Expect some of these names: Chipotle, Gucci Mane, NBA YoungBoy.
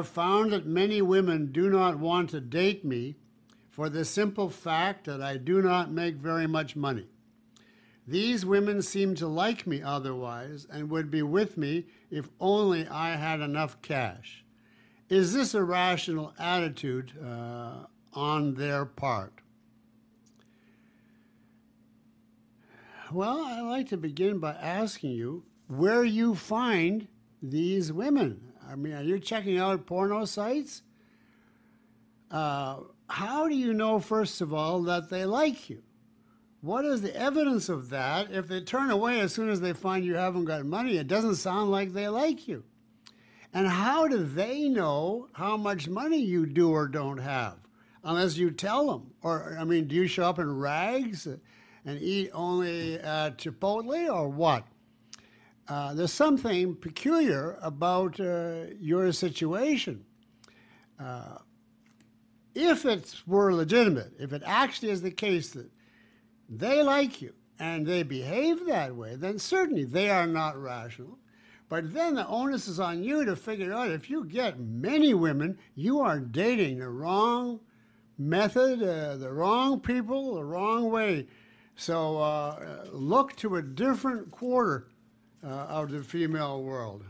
have found that many women do not want to date me for the simple fact that I do not make very much money. These women seem to like me otherwise and would be with me if only I had enough cash. Is this a rational attitude on their part? Well, I'd like to begin by asking you where you find these women. I mean, are you checking out porno sites? How do you know, first of all, that they like you? What is the evidence of that? If they turn away as soon as they find you haven't got money, it doesn't sound like they like you. And how do they know how much money you do or don't have? Unless you tell them. Or, I mean, do you show up in rags and eat only Chipotle or what? There's something peculiar about your situation. If it were legitimate, if it actually is the case that they like you and they behave that way, then certainly they are not rational. But then the onus is on you to figure out if you get many women, you are dating the wrong method, the wrong people, the wrong way. So look to a different quarter of the female world.